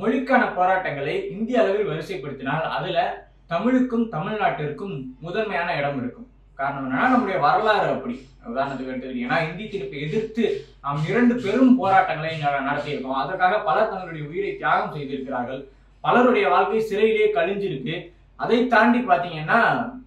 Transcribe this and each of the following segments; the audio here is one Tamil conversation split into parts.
மொழிக்கான போராட்டங்களை இந்திய அளவில் வரிசைப்படுத்தினால் அதுல தமிழுக்கும் தமிழ்நாட்டிற்கும் முதன்மையான இடம் இருக்கும். காரணம் என்னன்னா நம்முடைய வரலாறு அப்படி. உதாரணத்துக்கு எடுத்துக்கிட்டீங்கன்னா இந்தி திணிப்பை எதிர்த்து நாம் 2 பெரும் போராட்டங்களை நடத்தியிருக்கோம். அதற்காக பலர் தங்களுடைய உயிரை தியாகம் செய்திருக்கிறார்கள், பலருடைய வாழ்க்கை சிறையிலே கழிஞ்சிருக்கு. அதை தாண்டி பாத்தீங்கன்னா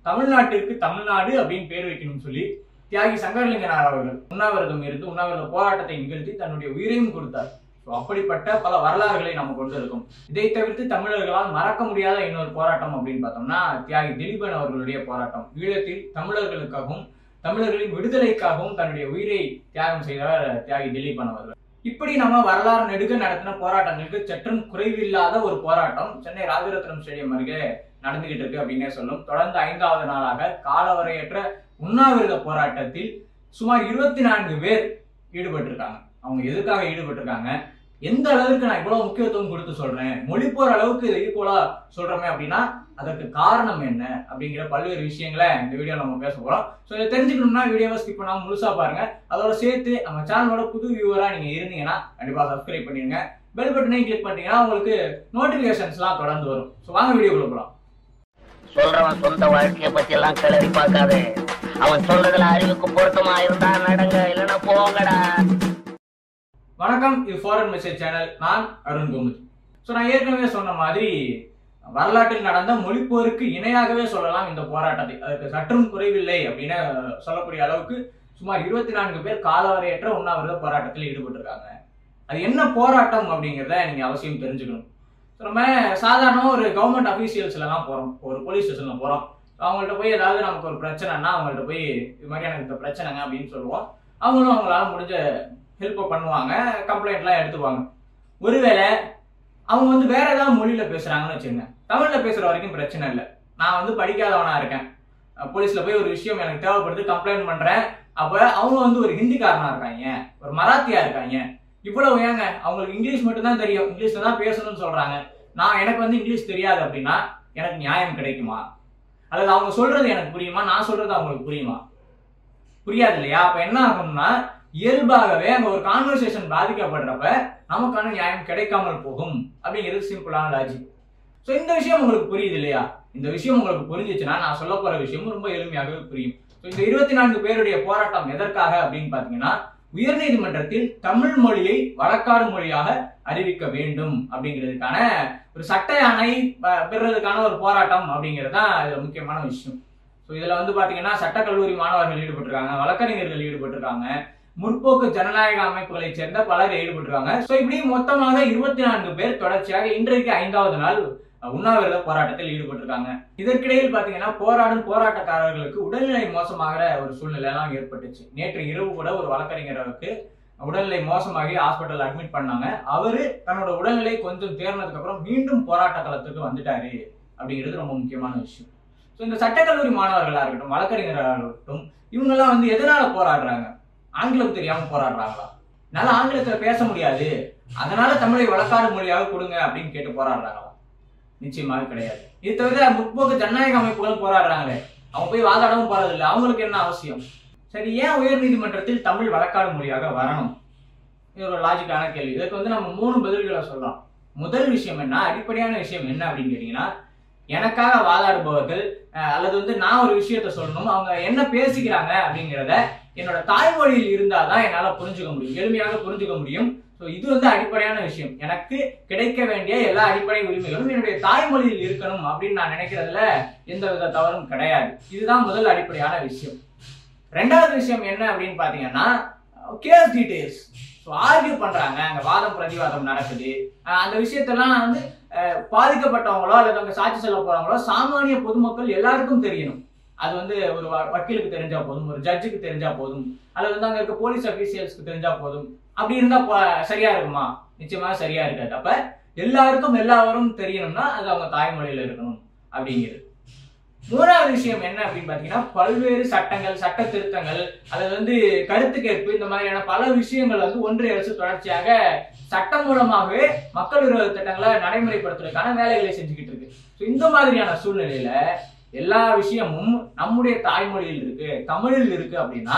தமிழ்நாட்டிற்கு தமிழ்நாடு அப்படின்னு பேர் வைக்கணும்னு சொல்லி தியாகி சங்கரலிங்கனார் அவர்கள் உண்ணாவிரதம் இருந்து உண்ணாவிரத போராட்டத்தை நிகழ்த்தி தன்னுடைய உயிரையும் கொடுத்தார். அப்படிப்பட்ட பல வரலாறுகளை நம்ம கொண்டு இருக்கும். இதை தவிர்த்து தமிழர்களால் மறக்க முடியாத இன்னொரு போராட்டம் அப்படின்னு பார்த்தோம்னா தியாகி திலீபன் அவர்களுடைய போராட்டம். ஈழத்தில் தமிழர்களுக்காகவும் தமிழர்களின் விடுதலைக்காகவும் தன்னுடைய உயிரை தியாகம் செய்தவர் தியாகி திலீபன் அவர்கள். இப்படி நம்ம வரலாறு நெடுக நடத்தின போராட்டங்களுக்கு சற்றும் குறைவில்லாத ஒரு போராட்டம் சென்னை ராஜரத்னம் ஸ்டேடியம் அருகே நடந்துகிட்டு இருக்கு அப்படின்னே சொல்லும். தொடர்ந்து 5வது நாளாக காலவரையற்ற உண்ணாவிரத போராட்டத்தில் சுமார் 24 பேர் ஈடுபட்டிருக்காங்க. அவங்க எதுக்காக ஈடுபட்டிருக்காங்க, எந்த அளவுக்கு நான் இவ்வளவு முக்கியத்துவம் கொடுத்து சொல்றேன், மொழி போற அளவுக்கு இதை ஈக்குவலா சொல்றோமே அப்படின்னா அதற்கு காரணம் என்ன அப்படிங்கிற பல்வேறு விஷயங்களை இந்த வீடியோ நம்ம பேச போறோம். ஸோ இதை தெரிஞ்சுக்கணும்னா வீடியோவை ஸ்கிப் பண்ணாம முழுசா பாருங்க. அதோட சேர்த்து நம்ம சேனலோட புது வியூவரா நீங்க இருந்தீங்கன்னா கண்டிப்பா சப்ஸ்கிரைப் பண்ணிருங்க. பெல் பட்டனை கிளிக் பண்ணீங்கன்னா உங்களுக்கு நோட்டிபிகேஷன்ஸ் எல்லாம் தொடர்ந்து வரும். ஸோ வாங்க வீடியோக்குள்ள போலாம். சொல்றவன் சொந்த வாழ்க்கையை பத்தி எல்லாம் கிளறி பார்க்காதே, அவன் சொல்றதுல அறிவுக்கு பொருத்தமா இருந்தா நடங்க, இல்லைன்னா போங்கடா. வணக்கம், இது ஃபாரின் மெசேஜ் சேனல். நான் அருண் கோமுதி. ஸோ நான் ஏற்கனவே சொன்ன மாதிரி வரலாற்றில் நடந்த மொழிப்போருக்கு இணையாகவே சொல்லலாம் இந்த போராட்டத்தை. அதுக்கு சற்றும் குறைவில்லை அப்படின்னு சொல்லக்கூடிய அளவுக்கு சுமார் 24 பேர் காலவரையற்ற உண்ணாவிரத போராட்டத்தில் ஈடுபட்டிருக்காங்க. அது என்ன போராட்டம் அப்படிங்கிறத நீங்க அவசியம் தெரிஞ்சுக்கணும். நம்ம சாதாரணமாக ஒரு கவர்மெண்ட் அஃபீஷியல்ஸ்லாம் போகிறோம், ஒரு போலீஸ் ஸ்டேஷனில் போகிறோம். அவங்கள்ட்ட போய் ஏதாவது நமக்கு ஒரு பிரச்சனைனா அவங்கள்ட்ட போய் இது மாதிரி எனக்கு இந்த பிரச்சனைங்க அப்படின்னு சொல்லுவோம். அவங்களும் அவங்களால முடிஞ்ச ஹெல்ப்பை பண்ணுவாங்க, கம்ப்ளைண்ட்லாம் எடுத்துவாங்க. ஒருவேளை அவங்க வந்து வேற ஏதாவது மொழியில் பேசுகிறாங்கன்னு வச்சுக்கோங்க, தமிழில் பேசுகிற வரைக்கும் பிரச்சனை இல்லை. நான் வந்து படிக்காதவனாக இருக்கேன், போலீஸில் போய் ஒரு விஷயம் எனக்கு தேவைப்படுது கம்ப்ளைண்ட் பண்ணுறேன். அப்போ அவங்க வந்து ஒரு ஹிந்திக்காரனாக இருக்காங்க, ஒரு மராத்தியாக இருக்காங்க, இவ்வளவு ஏங்க அவங்களுக்கு இங்கிலீஷ் மட்டும்தான் தெரியும், இங்கிலீஷ்ல தான் பேசணும்னு சொல்றாங்க. நான் எனக்கு வந்து இங்கிலீஷ் தெரியாது அப்படின்னா எனக்கு நியாயம் கிடைக்குமா? அல்லது அவங்க சொல்றது எனக்கு புரியுமா, நான் சொல்றது அவங்களுக்கு புரியுமா? புரியாது இல்லையா? அப்ப என்ன ஆகும்னா இயல்பாகவே அங்க ஒரு கான்வர்சேஷன் பாதிக்கப்படுறப்ப நமக்கான நியாயம் கிடைக்காமல் போகும் அப்படிங்கிறது சிம்பிளான லாஜிக். ஸோ இந்த விஷயம் உங்களுக்கு புரியுது இல்லையா? இந்த விஷயம் உங்களுக்கு புரிஞ்சிச்சுன்னா நான் சொல்ல போற விஷயம் ரொம்ப எளிமையாகவே புரியும். இந்த 24 பேருடைய போராட்டம் எதற்காக அப்படின்னு பாத்தீங்கன்னா உயர்நீதிமன்றத்தில் தமிழ் மொழியை வழக்காடு மொழியாக அறிவிக்க வேண்டும் அப்படிங்கிறதுக்கான ஒரு சட்ட யானை பெறுறதுக்கான ஒரு போராட்டம் அப்படிங்கிறது தான் இதுல முக்கியமான விஷயம். ஸோ இதுல வந்து பாத்தீங்கன்னா சட்டக்கல்லூரி மாணவர்கள் ஈடுபட்டிருக்காங்க, வழக்கறிஞர்கள் ஈடுபட்டிருக்காங்க, முற்போக்கு ஜனநாயக அமைப்புகளை சேர்ந்த பலர் ஈடுபட்டிருக்காங்க. ஸோ இப்படி மொத்தமாக 24 பேர் தொடர்ச்சியாக இன்றைக்கு 5வது நாள் உண்ணாவிரத போராட்டத்தில் ஈடுபட்டிருக்காங்க. இதற்கிடையில் பாத்தீங்கன்னா போராடும் போராட்டக்காரர்களுக்கு உடல்நிலை மோசமாகிற ஒரு சூழ்நிலை எல்லாம் ஏற்பட்டுச்சு. நேற்று இரவு கூட ஒரு வழக்கறிஞருக்கு உடல்நிலை மோசமாகி ஹாஸ்பிட்டல் அட்மிட் பண்ணாங்க. அவரு தன்னோட உடல்நிலை கொஞ்சம் தேர்ந்ததுக்கு அப்புறம் மீண்டும் போராட்ட களத்துக்கு வந்துட்டாரு அப்படிங்கிறது ரொம்ப முக்கியமான விஷயம். ஸோ இந்த சட்டக்கல்லூரி மாணவர்களா இருக்கட்டும், வழக்கறிஞர்களா இருக்கட்டும், இவங்கெல்லாம் வந்து எதனால போராடுறாங்க? ஆங்கிலம் தெரியாம போராடுறாங்களா? என்னால ஆங்கிலத்துல பேச முடியாது அதனால தமிழை வழக்காடு மொழியாக கொடுங்க அப்படின்னு கேட்டு போராடுறாங்களா? நிச்சயமாக கிடையாது. இது தவிர முற்போக்கு ஜனநாயக அமைப்புகள் போராடுறாங்களே, அவங்க போய் வாதாடவும் போறது இல்லை, அவங்களுக்கு என்ன அவசியம்? சரி, ஏன் உயர் நீதிமன்றத்தில் தமிழ் வழக்காடு மொழியாக வரணும்? இது ஒரு லாஜிக்கான கேள்வி. இதற்கு வந்து நம்ம 3 பதில்களை சொல்லலாம். முதல் விஷயம் என்ன, அடிப்படையான விஷயம் என்ன அப்படின்னு கேட்டீங்கன்னா, எனக்காக வாதாடுபவர்கள் அல்லது வந்து நான் ஒரு விஷயத்த சொல்லணும், அவங்க என்ன பேசிக்கிறாங்க அப்படிங்கிறத என்னோட தாய்மொழியில் இருந்தாதான் என்னால புரிஞ்சுக்க முடியும், எளிமையாக புரிஞ்சுக்க முடியும். ஸோ இது வந்து அடிப்படையான விஷயம். எனக்கு கிடைக்க வேண்டிய எல்லா அடிப்படை உரிமைகளும் என்னுடைய தாய்மொழியில் இருக்கணும் அப்படின்னு நான் நினைக்கிறதுல எந்த வித தவறும் கிடையாது. இதுதான் முதல் அடிப்படையான விஷயம். 2வது விஷயம் என்ன அப்படின்னு பாத்தீங்கன்னா கேஸ் டீடைல்ஸ். ஸோ ஆர்கியூ பண்றாங்க, அங்க வாதம் பிரதிவாதம் நடக்குது. அந்த விஷயத்தெல்லாம் வந்து பாதிக்கப்பட்டவங்களோ அல்லது அவங்க சாட்சி சொல்ல போறவங்களோ சாமானிய பொதுமக்கள் எல்லாருக்கும் தெரியணும். அது வந்து ஒரு வக்கீலுக்கு தெரிஞ்சா போதும், ஒரு ஜட்ஜுக்கு தெரிஞ்சா போதும், அல்லது வந்து அங்க இருக்க போலீஸ் அபிஷியல்ஸ்க்கு தெரிஞ்சா போதும். அப்படி இருந்தா சரியா இருக்குமா? நிச்சயமா சரியா இருக்காது. அப்ப எல்லாருக்கும் எல்லாரும் தெரியணும்னா அது அவங்க தாய்மொழியில இருக்கணும் அப்படிங்கிறது. 3வது விஷயம் என்ன அப்படின்னு பாத்தீங்கன்னா பல்வேறு சட்டங்கள், சட்ட திருத்தங்கள், அல்லது வந்து கருத்து கேட்பு, இந்த மாதிரியான பல விஷயங்கள் வந்து ஒன்றிய அரசு தொடர்ச்சியாக சட்டம் மூலமாகவே மக்கள் விரோத திட்டங்களை நடைமுறைப்படுத்துவதற்கான வேலைகளை செஞ்சுக்கிட்டு இருக்கு. ஸோ இந்த மாதிரியான சூழ்நிலையில எல்லா விஷயமும் நம்முடைய தாய்மொழியில் இருக்கு, தமிழில் இருக்கு அப்படின்னா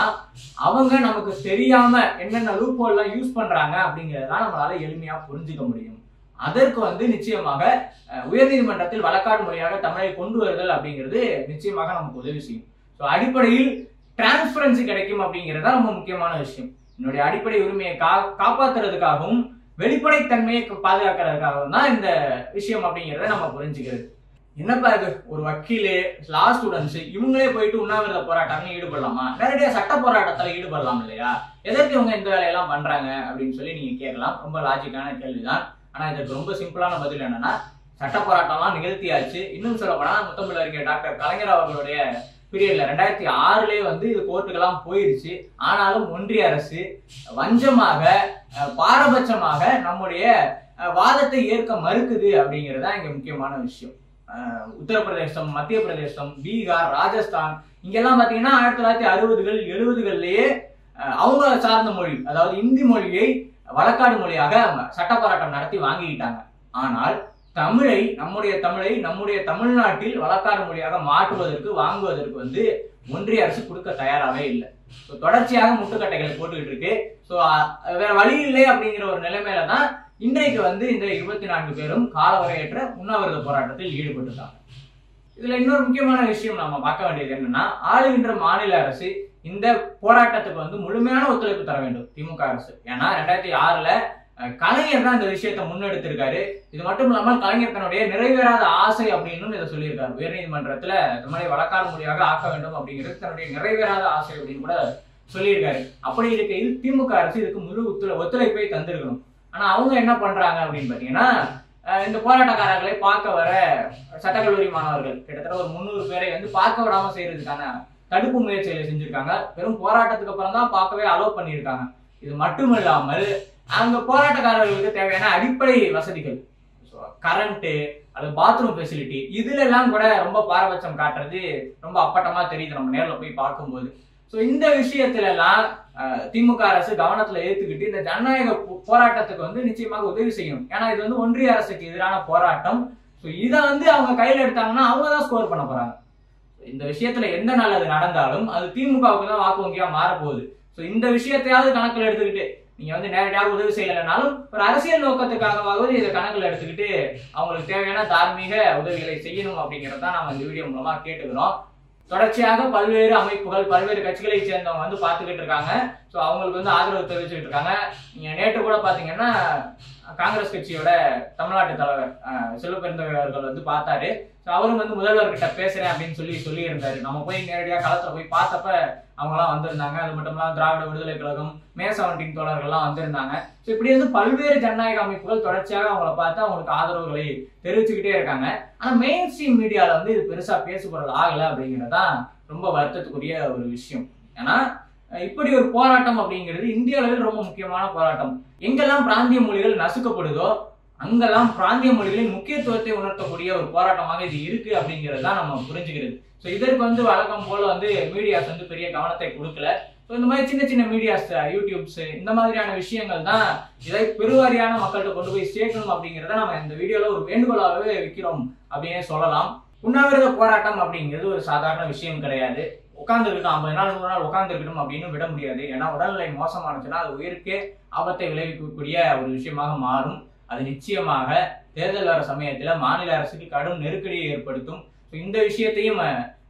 அவங்க நமக்கு தெரியாம என்னென்ன லூப்போல்லாம் யூஸ் பண்றாங்க அப்படிங்கறதான் நம்மளால எளிமையா புரிஞ்சுக்க முடியும். அதற்கு வந்து நிச்சயமாக உயர்நீதிமன்றத்தில் வழக்காடு முறையாக தமிழை கொண்டு வருதல் அப்படிங்கிறது நிச்சயமாக நமக்கு உதவி செய்யும். ஸோ அடிப்படையில் டிரான்ஸ்பரன்சி கிடைக்கும் அப்படிங்கிறது தான் ரொம்ப முக்கியமான விஷயம். என்னுடைய அடிப்படை உரிமையை காப்பாற்றுறதுக்காகவும் வெளிப்படைத்தன்மையை பாதுகாக்கிறதுக்காகவும் தான் இந்த விஷயம் அப்படிங்கிறத நம்ம புரிஞ்சுக்கிறது. என்னப்பா இது ஒரு வக்கீலு லா ஸ்டூடெண்ட்ஸ் இவங்களே போயிட்டு உண்ணாவிரத போராட்டம்னு ஈடுபடலாமா? நேரடியா சட்ட போராட்டத்துல ஈடுபடலாம் இல்லையா? எதற்கு இவங்க இந்த வேலையெல்லாம் பண்றாங்க அப்படின்னு சொல்லி நீங்க கேட்கலாம். ரொம்ப லாஜிக்கான கேள்விதான். ஆனா இதற்கு ரொம்ப சிம்பிளான பதில் என்னன்னா, சட்ட போராட்டம்லாம் நிகழ்த்தியாச்சு. இன்னும் சொல்ல போனா முத்தமிழ் அறிஞர் டாக்டர் கலைஞர் அவர்களுடைய பீரியட்ல 2006லயே வந்து இது கோர்ட்டுக்கெல்லாம் போயிருச்சு. ஆனாலும் ஒன்றிய அரசு வஞ்சமாக பாரபட்சமாக நம்முடைய வாதத்தை ஏற்க மறுக்குது அப்படிங்கிறதா இங்க முக்கியமான விஷயம். உத்தரப்பிரதேசம், மத்திய பிரதேசம், பீகார், ராஜஸ்தான் இங்கெல்லாம் பாத்தீங்கன்னா 1960s, 1970s அவங்க சார்ந்த மொழி, அதாவது இந்தி மொழியை வழக்காடு மொழியாக சட்ட போராட்டம் நடத்தி வாங்கிக்கிட்டாங்க. ஆனால் தமிழை, நம்முடைய தமிழை நம்முடைய தமிழ்நாட்டில் வழக்காடு மொழியாக மாற்றுவதற்கு வாங்குவதற்கு வந்து ஒன்றிய அரசு கொடுக்க தயாராகவே இல்லை. தொடர்ச்சியாக முட்டுக்கட்டைகள் போட்டுக்கிட்டு இருக்கு. ஸோ வேற வழி இல்லை அப்படிங்கிற ஒரு நிலைமையில தான் இன்றைக்கு வந்து இந்த 24 பேரும் காலவரையற்ற உண்ணாவிரத போராட்டத்தில் ஈடுபட்டுருக்காங்க. இதுல இன்னொரு முக்கியமான விஷயம் நம்ம பார்க்க வேண்டியது என்னன்னா, ஆளுகின்ற மாநில அரசு இந்த போராட்டத்துக்கு வந்து முழுமையான ஒத்துழைப்பு தர வேண்டும் திமுக அரசு. ஏன்னா 2006 கலைஞர் தான் இந்த விஷயத்தை முன்னெடுத்திருக்காரு. இது மட்டும் இல்லாமல் கலைஞர் தன்னுடைய நிறைவேறாத ஆசை அப்படின்னு இதை சொல்லியிருக்காரு. உயர்நீதிமன்றத்துல தமிழை வழக்காடு மொழியாக ஆக்க வேண்டும் அப்படிங்கிறது தன்னுடைய நிறைவேறாத ஆசை அப்படின்னு கூட சொல்லியிருக்காரு. அப்படி இருக்கையில் திமுக அரசு இதுக்கு முழு ஒத்துழைப்பை தந்திருக்கணும். ஆனா அவங்க என்ன பண்றாங்க அப்படின்னு பாத்தீங்கன்னா, இந்த போராட்டக்காரர்களை பார்க்க வர சட்டக்கல்லூரி மாணவர்கள் கிட்டத்தட்ட ஒரு 300 பேரை வந்து பார்க்க விடாம செய்யறதுக்கான தடுப்பு முயற்சிகளை செஞ்சிருக்காங்க. பெரும் போராட்டத்துக்கு அப்புறம் தான் பார்க்கவே அலோவ் பண்ணியிருக்காங்க. இது மட்டும் இல்லாமல் அந்த போராட்டக்காரர்களுக்கு தேவையான அடிப்படை வசதிகள், கரண்ட்டு, அது பாத்ரூம் ஃபெசிலிட்டி, இதுல எல்லாம் கூட ரொம்ப பாரபட்சம் காட்டுறது ரொம்ப அப்பட்டமா தெரியுது நம்ம நேர்ல போய் பார்க்கும்போது. ஸோ இந்த விஷயத்துல எல்லாம் திமுக அரசு கவனத்துல ஏத்துக்கிட்டு இந்த ஜனநாயக போராட்டத்துக்கு வந்து நிச்சயமாக உதவி செய்யும். ஏன்னா இது வந்து ஒன்றிய அரசுக்கு எதிரான போராட்டம். ஸோ இதை வந்து அவங்க கையில எடுத்தாங்கன்னா அவங்கதான் ஸ்கோர் பண்ண போறாங்க. இந்த விஷயத்துல எந்த நாள் அது நடந்தாலும் அது திமுகவுக்கு தான் வாக்கு வங்கியா மாறப்போகுது. ஸோ இந்த விஷயத்தையாவது கணக்கில் எடுத்துக்கிட்டு நீங்க வந்து நேரடியாக உதவி செய்யலைனாலும் ஒரு அரசியல் நோக்கத்துக்காகவாவது இதை கணக்கில் எடுத்துக்கிட்டு அவங்களுக்கு தேவையான தார்மீக உதவிகளை செய்யணும் அப்படிங்கிறதான் நம்ம இந்த வீடியோ மூலமா கேட்டுக்கிறோம். தொடர்ச்சியாக பல்வேறு அமைப்புகள், பல்வேறு கட்சிகளை சேர்ந்தவங்க வந்து பார்த்துக்கிட்டு இருக்காங்க. ஸோ அவங்களுக்கு வந்து ஆதரவு தெரிவிச்சுக்கிட்டு இருக்காங்க. நீங்க நேற்று கூட பாத்தீங்கன்னா காங்கிரஸ் கட்சியோட தமிழ்நாட்டு தலைவர் செல்வபெருந்தகை அவர்கள் வந்து பார்த்தாரு. ஸோ அவரும் வந்து முதல்வர்கிட்ட பேசுறேன் அப்படின்னு சொல்லியிருந்தாரு. நம்ம போய் நேரடியாக களத்துல போய் பார்த்தப்ப அவங்களாம் வந்திருந்தாங்க. அது மட்டும் இல்லாமல் திராவிட விடுதலை கழகம், மேசவண்டின் தோழர்கள்லாம் வந்திருந்தாங்க. ஸோ இப்படி வந்து பல்வேறு ஜனநாயக அமைப்புகள் தொடர்ச்சியாக அவங்கள பார்த்து அவங்களுக்கு ஆதரவுகளை தெரிவிச்சுக்கிட்டே இருக்காங்க. ஆனா மெயின் ஸ்ட்ரீம் மீடியால வந்து இது பெருசா பேசுபொருள் ஆகலை அப்படிங்கிறதான் ரொம்ப வருத்தத்துக்குரிய ஒரு விஷயம். ஏன்னா இப்படி ஒரு போராட்டம் அப்படிங்கிறது இந்திய அளவில் ரொம்ப முக்கியமான போராட்டம். எங்கெல்லாம் பிராந்திய மொழிகள் நசுக்கப்படுதோ அங்கெல்லாம் பிராந்திய மொழிகளின் முக்கியத்துவத்தை உணர்த்தக்கூடிய ஒரு போராட்டமாக இது இருக்கு அப்படிங்கிறது தான் நம்ம புரிஞ்சுக்கிறது. ஸோ இதற்கு வந்து வழக்கம் போல வந்து மீடியாஸ் வந்து பெரிய கவனத்தை கொடுக்கல. ஸோ இந்த மாதிரி சின்ன சின்ன மீடியாஸ், யூடியூப்ஸ், இந்த மாதிரியான விஷயங்கள் தான் இதை பெருவாரியான மக்கள்கிட்ட கொண்டு போய் சேர்க்கணும் அப்படிங்கிறத நம்ம இந்த வீடியோல ஒரு வேண்டுகோளாகவே வைக்கிறோம் அப்படின்னு சொல்லலாம். உண்ணாவிரத போராட்டம் அப்படிங்கிறது ஒரு சாதாரண விஷயம் கிடையாது. உட்காந்துருக்கணும் 50 நாள் 100 நாள் உட்காந்துருக்கணும் அப்படின்னு விட முடியாது. ஏன்னா உடல்நிலை மோசமானதுன்னா அது உயிருக்கே ஆபத்தை விளைவிக்கக்கூடிய ஒரு விஷயமாக மாறும். அது நிச்சயமாக தேர்தல் வர சமயத்துல மாநில அரசுக்கு கடும் நெருக்கடியை ஏற்படுத்தும். இந்த விஷயத்தையும்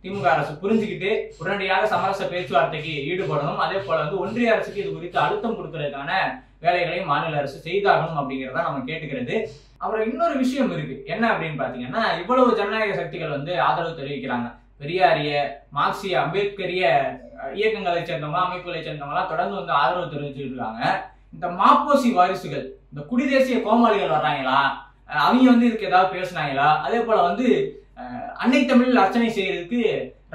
திமுக அரசு புரிஞ்சுக்கிட்டு உடனடியாக சமரச பேச்சுவார்த்தைக்கு ஈடுபடணும். அதே போல வந்து ஒன்றிய அரசுக்கு இது குறித்து அழுத்தம் கொடுக்கறதுக்கான வேலைகளை மாநில அரசு செய்தாகணும் அப்படிங்கிறத நம்ம கேட்டுக்கிறது. அப்புறம் இன்னொரு விஷயம் இருக்கு, என்ன அப்படின்னு பாத்தீங்கன்னா, இவ்வளவு ஜனநாயக சக்திகள் வந்து ஆதரவு தெரிவிக்கிறாங்க. பெரியாரிய, மார்க்சிய, அம்பேத்கரிய இயக்கங்களை சேர்ந்தவங்க, அமைப்புகளை சேர்ந்தவங்கலாம் தொடர்ந்து வந்து ஆதரவு தெரிவிச்சுட்டு இருக்காங்க. இந்த மாப்போசி வாரிசுகள், இந்த குடிதேசிய கோமாளிகள் வர்றாங்களா, அவங்க வந்து இதுக்கு ஏதாவது பேசினாங்களா? அதே போல வந்து அன்னை தமிழில் அர்ச்சனை செய்யறதுக்கு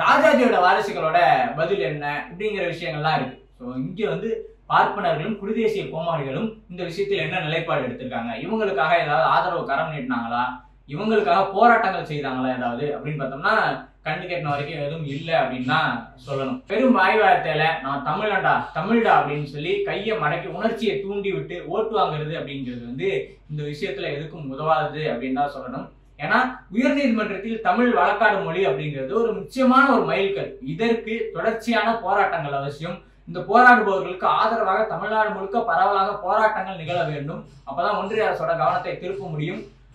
ராஜாஜியோட வாரிசுகளோட பதில் என்ன, இப்படிங்கிற விஷயங்கள்லாம் இருக்கு. ஸோ இங்க வந்து பார்ப்பனர்களும் குடிதேசிய கோமாளிகளும் இந்த விஷயத்தில் என்ன நிலைப்பாடு எடுத்திருக்காங்க? இவங்களுக்காக ஏதாவது ஆதரவு கரம் நீட்டினாங்களா? இவங்களுக்காக போராட்டங்கள் செய்தாங்களா ஏதாவது அப்படின்னு பார்த்தோம்னா கண்டு கேட்டின வரைக்கும் எதுவும் இல்லை அப்படின்னு தான் சொல்லணும். பெரும் வாய்வார்த்தையில நான் தமிழண்டா தமிழ்டா அப்படின்னு சொல்லி கையை மடக்கி உணர்ச்சியை தூண்டி விட்டு ஓட்டு வாங்குறது அப்படிங்கிறது வந்து இந்த விஷயத்துல எதுக்கும் உதவாதது அப்படின்னு தான் சொல்லணும். ஏன்னா உயர்நீதிமன்றத்தில் தமிழ் வழக்காடு மொழி அப்படிங்கிறது ஒரு முக்கியமான ஒரு மைல்கல். இதற்கு தொடர்ச்சியான போராட்டங்கள் அவசியம். இந்த போராடுபவர்களுக்கு ஆதரவாக தமிழ்நாடு முழுக்க பரவலாக போராட்டங்கள் நிகழ வேண்டும். அப்பதான் ஒன்றிய அரசோட கவனத்தை திருப்ப முடியும்.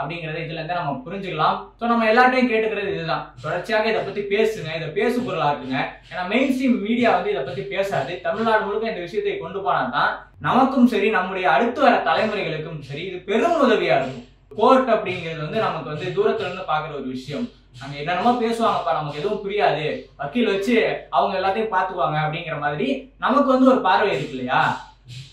அப்படிங்கறத இதுல இருந்து நம்ம புரிஞ்சுக்கலாம். சோ நம்ம எல்லார்ட்டையும் கேட்டுக்கிறது இதுதான், தொடர்ச்சியாக இதை பத்தி பேசுங்க, இதை பேசு பொருளா இருக்குங்க. ஏன்னா மெயின் ஸ்ட்ரீம் மீடியா வந்து இதை பத்தி பேசாது. தமிழ்நாடு முழுக்க இந்த விஷயத்தை கொண்டு போனாதான் நமக்கும் சரி, நம்முடைய அடுத்து வர தலைமுறைகளுக்கும் சரி இது பெரும் உதவியா இருக்கும். கோர்ட் அப்படிங்கிறது வந்து நமக்கு வந்து தூரத்துல இருந்து பாக்குற ஒரு விஷயம். அங்க என்னென்னமோ பேசுவாங்கப்பா, நமக்கு எதுவும் புரியாது, வக்கீல் வச்சு அவங்க எல்லாத்தையும் பாத்துக்குவாங்க அப்படிங்கிற மாதிரி நமக்கு வந்து ஒரு பார்வை இருக்கு இல்லையா?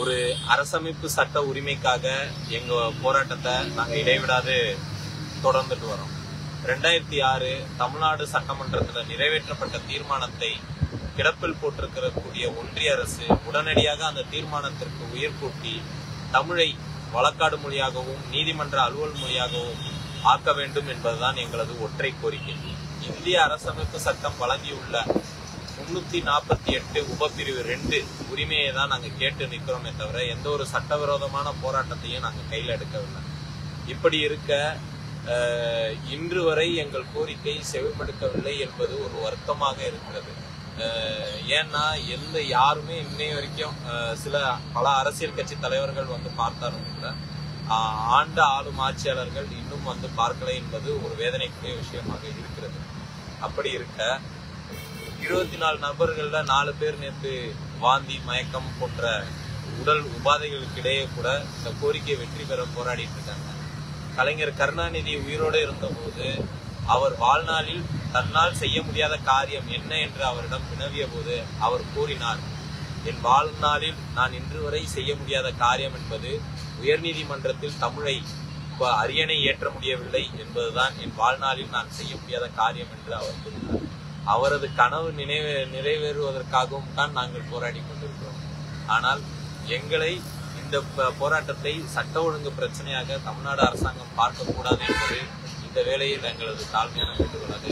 ஒரு அரசமைப்பு சட்ட உரிமைக்காக எங்க போராட்டத்தை நாங்கள் இடைவிடாது தொடர்ந்துட்டு வரோம். 2006 தமிழ்நாடு சட்டமன்றத்தில் நிறைவேற்றப்பட்ட தீர்மானத்தை கிடப்பில் போட்டிருக்கக்கூடிய ஒன்றிய அரசு உடனடியாக அந்த தீர்மானத்திற்கு உயிர் கூட்டி தமிழை வழக்காடு மொழியாகவும் நீதிமன்ற அலுவல் மொழியாகவும் ஆக்க வேண்டும் என்பதுதான் எங்களது ஒற்றை கோரிக்கை. இந்திய அரசமைப்பு சட்டம் வழங்கியுள்ள 348 உபப்பிரிவு 2 உரிமையை தான் நாங்கள் கேட்டு நிற்கிறோமே தவிர எந்த ஒரு சட்டவிரோதமான போராட்டத்தையும் நாங்கள் கையில் எடுக்கவில்லை. இப்படி இருக்க இன்று வரை எங்கள் கோரிக்கை செவிப்படுத்தவில்லை என்பது ஒரு வருத்தமாக இருக்கிறது. ஏன்னா எந்த யாருமே இன்னை வரைக்கும் பல அரசியல் கட்சி தலைவர்கள் வந்து பார்த்தாலும் கூட ஆண்ட ஆளும் ஆட்சியாளர்கள் இன்னும் வந்து பார்க்கலை என்பது ஒரு வேதனைக்குரிய விஷயமாக இருக்கிறது. அப்படி இருக்க 24 நபர்கள்ல 4 பேர் நேற்று வாந்தி, மயக்கம் போன்ற உடல் உபாதைகளுக்கு இடையே கூட இந்த கோரிக்கையை வெற்றி பெற போராடிட்டு இருக்காங்க. கலைஞர் கருணாநிதி உயிரோடு இருந்தபோது அவர் வாழ்நாளில் தன்னால் செய்ய முடியாத காரியம் என்ன என்று அவரிடம் வினவிய போது அவர் கூறினார், என் வாழ்நாளில் நான் இன்று வரை செய்ய முடியாத காரியம் என்பது உயர்நீதிமன்றத்தில் தமிழை அரியணை ஏற்ற முடியவில்லை என்பதுதான் என் வாழ்நாளில் நான் செய்ய முடியாத காரியம் என்று அவர் கூறினார். அவரது கனவு நிறைவேறுவதற்காகவும் தான் நாங்கள் போராடி கொண்டிருக்கிறோம். ஆனால் எங்களை இந்த போராட்டத்தை சட்ட ஒழுங்கு பிரச்சனையாக தமிழ்நாடு அரசாங்கம் பார்க்கக்கூடாது என்பது இந்த வேளையில் எங்களது தாழ்மையான வேண்டுகோளாக